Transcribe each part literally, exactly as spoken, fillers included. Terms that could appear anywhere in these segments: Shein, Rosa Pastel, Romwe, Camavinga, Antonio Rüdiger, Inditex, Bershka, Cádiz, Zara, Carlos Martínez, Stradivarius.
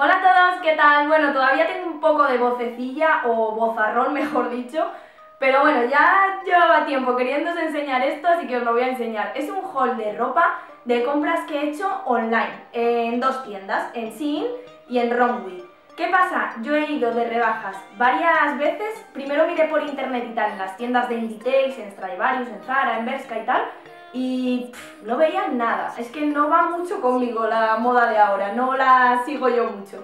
Hola a todos, ¿qué tal? Bueno, todavía tengo un poco de vocecilla o bozarrón, mejor dicho, pero bueno, ya llevaba tiempo queriéndos enseñar esto, así que os lo voy a enseñar. Es un haul de ropa de compras que he hecho online, en dos tiendas, en Shein y en Romwe. ¿Qué pasa? Yo he ido de rebajas varias veces, primero miré por internet y tal, en las tiendas de Inditex, en Stradivarius, en Zara, en Bershka y tal, y pff, no veía nada. Es que no va mucho conmigo la moda de ahora, no la sigo yo mucho.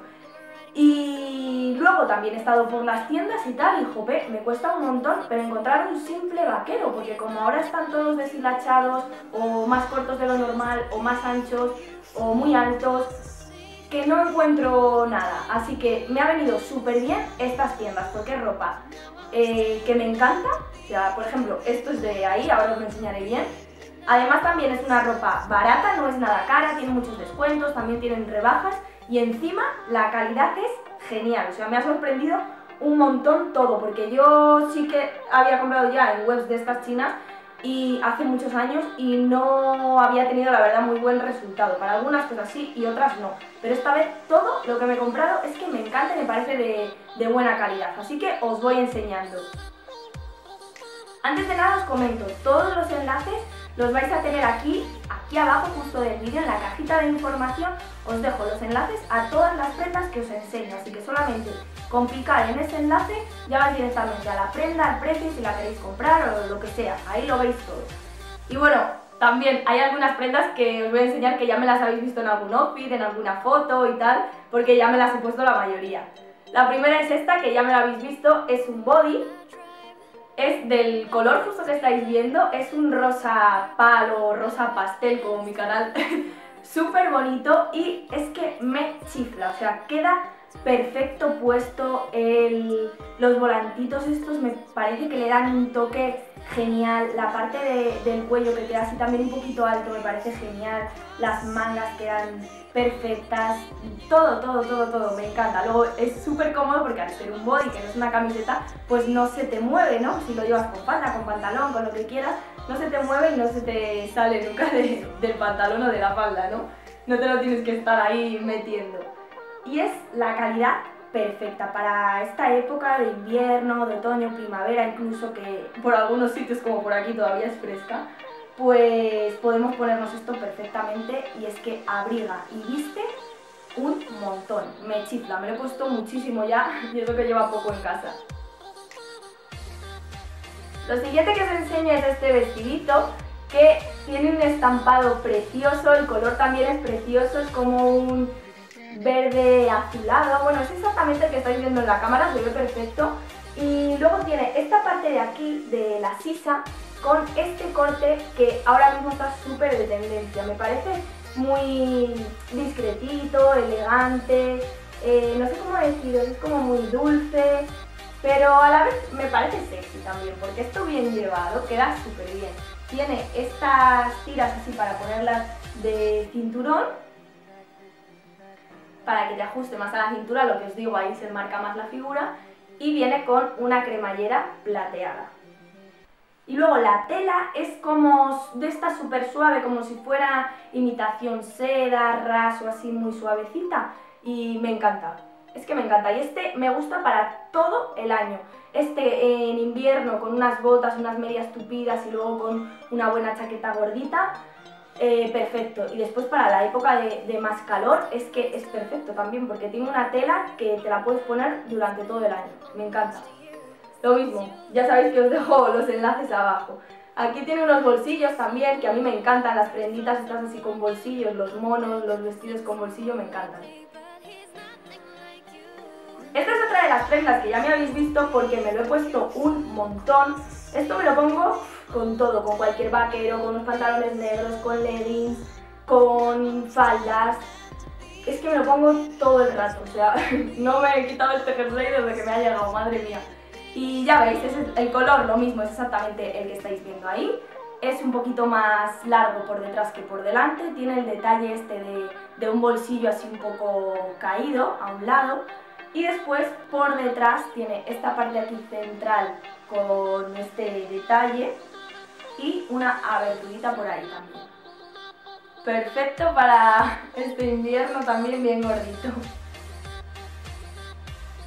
Y luego también he estado por las tiendas y tal, y jope, me cuesta un montón, pero encontrar un simple vaquero, porque como ahora están todos deshilachados, o más cortos de lo normal, o más anchos, o muy altos, que no encuentro nada. Así que me ha venido súper bien estas tiendas, porque es ropa eh, que me encanta. O sea, por ejemplo, esto es de ahí, ahora os lo enseñaré bien. Además también es una ropa barata, no es nada cara, tiene muchos descuentos, también tienen rebajas y encima la calidad es genial. O sea, me ha sorprendido un montón todo, porque yo sí que había comprado ya en webs de estas chinas y hace muchos años y no había tenido la verdad muy buen resultado. Para algunas cosas sí y otras no, pero esta vez todo lo que me he comprado es que me encanta y me parece de, de buena calidad, así que os voy enseñando. Antes de nada os comento, todos los enlaces los vais a tener aquí, aquí abajo justo del vídeo, en la cajita de información os dejo los enlaces a todas las prendas que os enseño, así que solamente con picar en ese enlace ya vais directamente a la prenda, al precio, si la queréis comprar o lo que sea, ahí lo veis todo. Y bueno, también hay algunas prendas que os voy a enseñar que ya me las habéis visto en algún outfit, en alguna foto y tal, porque ya me las he puesto la mayoría. La primera es esta, que ya me la habéis visto, es un body. Es del color justo que estáis viendo, es un rosa palo, rosa pastel como mi canal, súper bonito y es que me chifla, o sea, queda perfecto puesto, el, los volantitos estos me parece que le dan un toque genial, la parte de, del cuello que queda así también un poquito alto me parece genial, las mangas quedan perfectas, todo, todo, todo, todo, me encanta. Luego es súper cómodo porque al ser un body, que no es una camiseta, pues no se te mueve, ¿no? Si lo llevas con falda, con pantalón, con lo que quieras, no se te mueve y no se te sale nunca de, del pantalón o de la falda, ¿no? No te lo tienes que estar ahí metiendo. Y es la calidad perfecta para esta época de invierno, de otoño, primavera, incluso que por algunos sitios como por aquí todavía es fresca, pues podemos ponernos esto perfectamente y es que abriga y viste un montón, me chifla, me lo he puesto muchísimo ya y es lo que lleva poco en casa. Lo siguiente que os enseño es este vestidito que tiene un estampado precioso, el color también es precioso, es como un verde azulado, bueno es exactamente el que estáis viendo en la cámara, se ve perfecto y luego tiene esta parte de aquí de la sisa con este corte que ahora mismo está súper de tendencia, me parece muy discretito, elegante, eh, no sé cómo decirlo, es como muy dulce, pero a la vez me parece sexy también, porque esto bien llevado queda súper bien. Tiene estas tiras así para ponerlas de cinturón, para que te ajuste más a la cintura, lo que os digo, ahí se marca más la figura, y viene con una cremallera plateada. Y luego la tela es como de esta súper suave, como si fuera imitación seda, raso, así muy suavecita. Y me encanta, es que me encanta. Y este me gusta para todo el año. Este en invierno con unas botas, unas medias tupidas y luego con una buena chaqueta gordita, eh, perfecto. Y después para la época de, de más calor es que es perfecto también, porque tiene una tela que te la puedes poner durante todo el año. Me encanta. Lo mismo, ya sabéis que os dejo los enlaces abajo. Aquí tiene unos bolsillos también, que a mí me encantan, las prenditas estas así con bolsillos, los monos, los vestidos con bolsillo, me encantan. Esta es otra de las prendas que ya me habéis visto porque me lo he puesto un montón. Esto me lo pongo con todo, con cualquier vaquero, con unos pantalones negros, con leggings, con faldas. Es que me lo pongo todo el rato, o sea, no me he quitado este jersey desde que me ha llegado, madre mía. Y ya veis, es el color lo mismo, es exactamente el que estáis viendo ahí. Es un poquito más largo por detrás que por delante. Tiene el detalle este de, de un bolsillo así un poco caído a un lado. Y después por detrás tiene esta parte aquí central con este detalle y una aberturita por ahí también. perfecto para este invierno también bien gordito.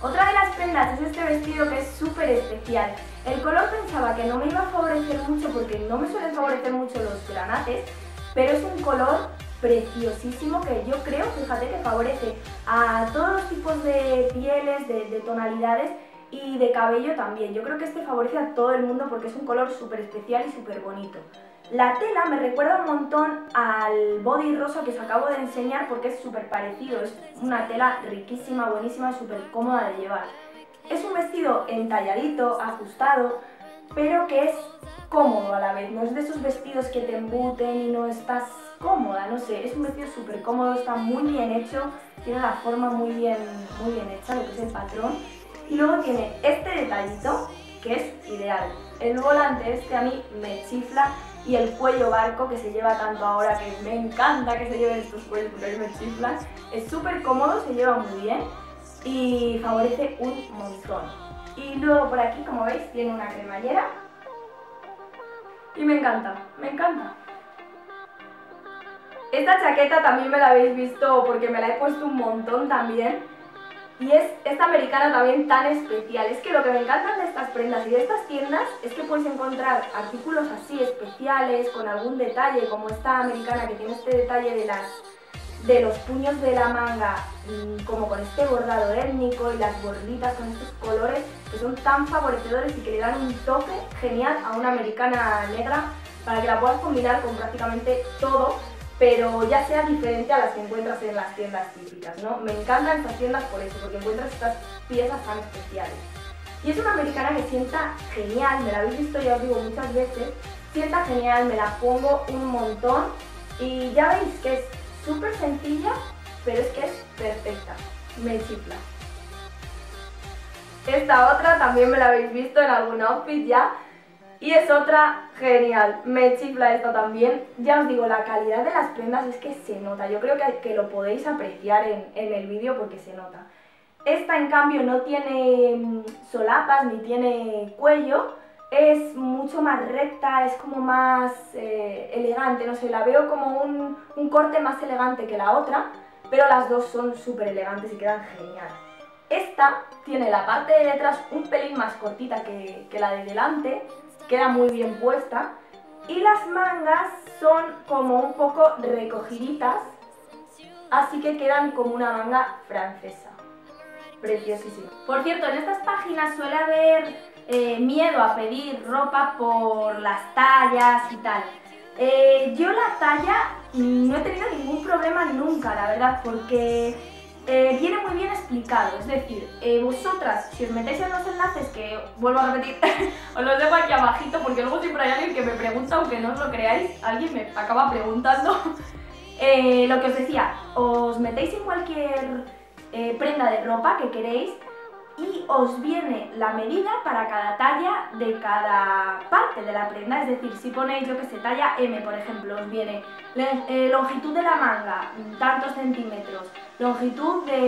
Otra de las prendas es este vestido que es súper especial. El color pensaba que no me iba a favorecer mucho porque no me suelen favorecer mucho los granates, pero es un color preciosísimo que yo creo, fíjate, que favorece a todos los tipos de pieles, de, de tonalidades y de cabello también. Yo creo que este favorece a todo el mundo porque es un color súper especial y súper bonito. La tela me recuerda un montón al body rosa que os acabo de enseñar porque es súper parecido, es una tela riquísima, buenísima y súper cómoda de llevar. Es un vestido entalladito, ajustado, pero que es cómodo a la vez, no es de esos vestidos que te embuten y no estás cómoda, no sé, es un vestido súper cómodo, está muy bien hecho, tiene la forma muy bien, muy bien hecha, lo que es el patrón, y luego tiene este detallito que es ideal. El volante este a mí me chifla y el cuello barco que se lleva tanto ahora, que me encanta que se lleven estos cuellos porque a mí me chiflan, es súper cómodo, se lleva muy bien y favorece un montón. Y luego por aquí, como veis, tiene una cremallera y me encanta, me encanta. Esta chaqueta también me la habéis visto porque me la he puesto un montón también. Y es esta americana también tan especial. Es que lo que me encantan de estas prendas y de estas tiendas es que puedes encontrar artículos así especiales, con algún detalle, como esta americana que tiene este detalle de, las, de los puños de la manga, como con este bordado étnico y las borditas con estos colores que son tan favorecedores y que le dan un toque genial a una americana negra para que la puedas combinar con prácticamente todo, pero ya sea diferente a las que encuentras en las tiendas típicas, ¿no? Me encantan estas tiendas por eso, porque encuentras estas piezas tan especiales. Y es una americana que sienta genial, me la habéis visto, ya os digo, muchas veces, sienta genial, me la pongo un montón y ya veis que es súper sencilla, pero es que es perfecta, me chifla. Esta otra también me la habéis visto en algún outfit ya, y es otra genial, me chifla esta también. Ya os digo, la calidad de las prendas es que se nota, yo creo que, que lo podéis apreciar en, en el vídeo porque se nota. Esta en cambio no tiene solapas ni tiene cuello, es mucho más recta, es como más eh, elegante, no sé, la veo como un, un corte más elegante que la otra, pero las dos son súper elegantes y quedan genial. Esta tiene la parte de detrás un pelín más cortita que, que la de delante, queda muy bien puesta, y las mangas son como un poco recogiditas, así que quedan como una manga francesa. Preciosísimo. Por cierto, en estas páginas suele haber eh, miedo a pedir ropa por las tallas y tal. Eh, yo la talla no he tenido ningún problema nunca, la verdad, porque Eh, viene muy bien explicado, es decir, eh, vosotras, si os metéis en los enlaces, que vuelvo a repetir, os los dejo aquí abajito porque luego siempre hay alguien que me pregunta, aunque no os lo creáis, alguien me acaba preguntando. eh, lo que os decía, os metéis en cualquier eh, prenda de ropa que queréis y os viene la medida para cada talla de cada parte de la prenda, es decir, si ponéis, yo que sé, talla M, por ejemplo, os viene eh, longitud de la manga, tantos centímetros, longitud de,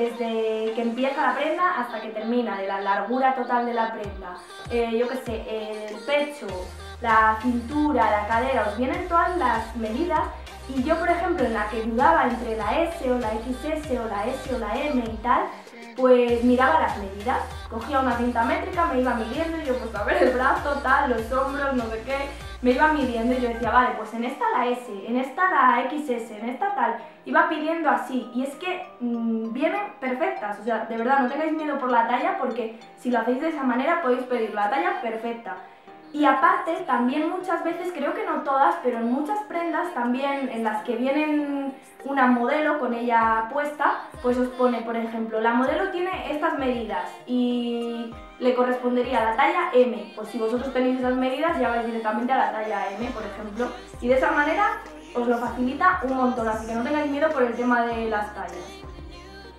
desde que empieza la prenda hasta que termina, de la largura total de la prenda, eh, yo que sé, el pecho, la cintura, la cadera, os vienen todas las medidas. Y yo, por ejemplo, en la que dudaba entre la S o la equis ese o la S o la M y tal, pues miraba las medidas, cogía una cinta métrica, me iba midiendo y yo, pues a ver el brazo, tal, los hombros, no sé qué, me iba midiendo y yo decía, vale, pues en esta la S, en esta la equis ese, en esta tal, iba pidiendo así, y es que mmm, vienen perfectas, o sea, de verdad, no tengáis miedo por la talla, porque si lo hacéis de esa manera podéis pedir la talla perfecta. Y aparte, también muchas veces, creo que no todas, pero en muchas prendas también, en las que vienen una modelo con ella puesta, pues os pone, por ejemplo, la modelo tiene estas medidas y le correspondería la talla M. Pues si vosotros tenéis esas medidas, ya vais directamente a la talla M, por ejemplo. Y de esa manera os lo facilita un montón, así que no tengáis miedo por el tema de las tallas.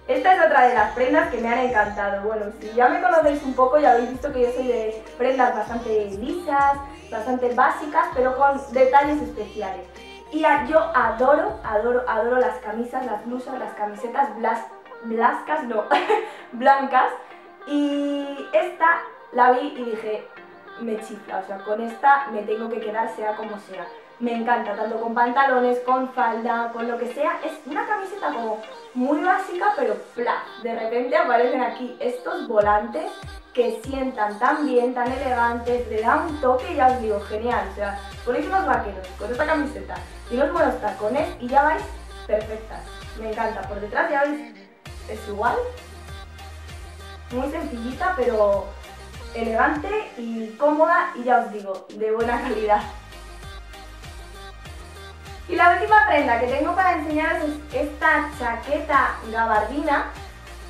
Esta es otra de las prendas que me han encantado. Bueno, si ya me conocéis un poco ya habéis visto que yo soy de prendas bastante lisas, bastante básicas, pero con detalles especiales. Y yo adoro, adoro, adoro las camisas, las blusas, las camisetas blas, blascas, no, blancas. Y esta la vi y dije, me chifla, o sea, con esta me tengo que quedar sea como sea. me encanta, tanto con pantalones, con falda, con lo que sea. Es una camiseta como muy básica, pero ¡plá! De repente aparecen aquí estos volantes que sientan tan bien, tan elegantes, le dan un toque y ya os digo, genial. O sea, ponéis unos vaqueros con esta camiseta y unos buenos tacones y ya vais perfectas. Me encanta, por detrás ya veis, es igual, muy sencillita pero elegante y cómoda y ya os digo, de buena calidad. Y la última prenda que tengo para enseñaros es esta chaqueta gabardina,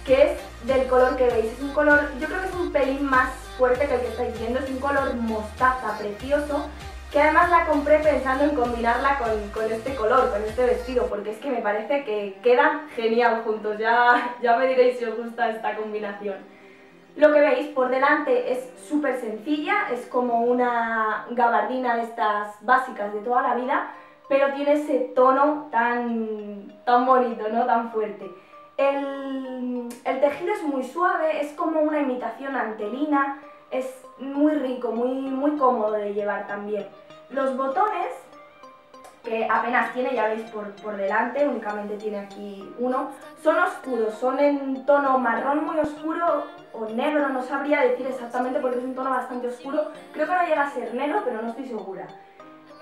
que es del color que veis, es un color, yo creo que es un pelín más fuerte que el que estáis viendo, es un color mostaza precioso, que además la compré pensando en combinarla con, con este color, con este vestido, porque es que me parece que quedan genial juntos, ya, ya me diréis si os gusta esta combinación. Lo que veis por delante es súper sencilla, es como una gabardina de estas básicas de toda la vida, pero tiene ese tono tan, tan bonito, ¿no? Tan fuerte. El, el tejido es muy suave, es como una imitación antelina, es muy rico, muy, muy cómodo de llevar también. Los botones, que apenas tiene, ya veis por, por delante, únicamente tiene aquí uno, son oscuros, son en tono marrón muy oscuro o negro, no sabría decir exactamente porque es un tono bastante oscuro, creo que no llega a ser negro, pero no estoy segura.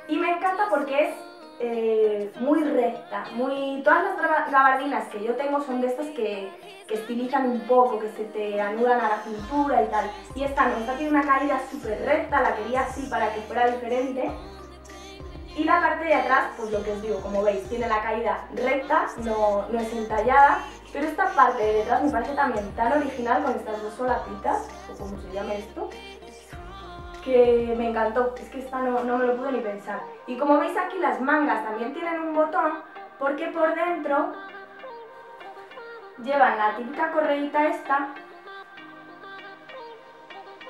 Y me encanta porque es eh, muy recta, muy... Todas las gabardinas que yo tengo son de estas que, que estilizan un poco, que se te anudan a la cintura y tal. Y esta no, esta tiene una caída súper recta, la quería así para que fuera diferente. Y la parte de atrás, pues lo que os digo, como veis, tiene la caída recta, no, no es entallada. Pero esta parte de detrás me parece también tan original con estas dos solapitas, o como se llama esto, que me encantó, es que esta no, no me lo pude ni pensar. Y como veis aquí las mangas también tienen un botón, porque por dentro llevan la típica correita esta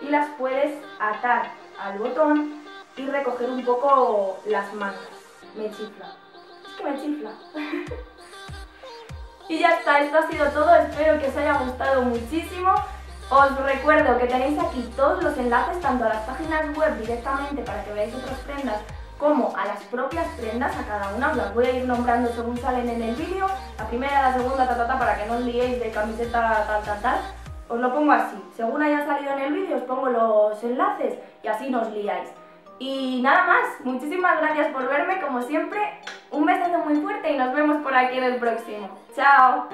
y las puedes atar al botón y recoger un poco las mangas. Me chifla, es que me chifla. Y ya está, esto ha sido todo, espero que os haya gustado muchísimo. Os recuerdo que tenéis aquí todos los enlaces tanto a las páginas web directamente para que veáis otras prendas como a las propias prendas, a cada una, os las voy a ir nombrando según salen en el vídeo, la primera, la segunda, ta, ta, ta, para que no os liéis de camiseta tal tal tal, os lo pongo así, según haya salido en el vídeo os pongo los enlaces y así no os liáis. Y nada más, muchísimas gracias por verme como siempre, un besazo muy fuerte y nos vemos por aquí en el próximo. ¡Chao!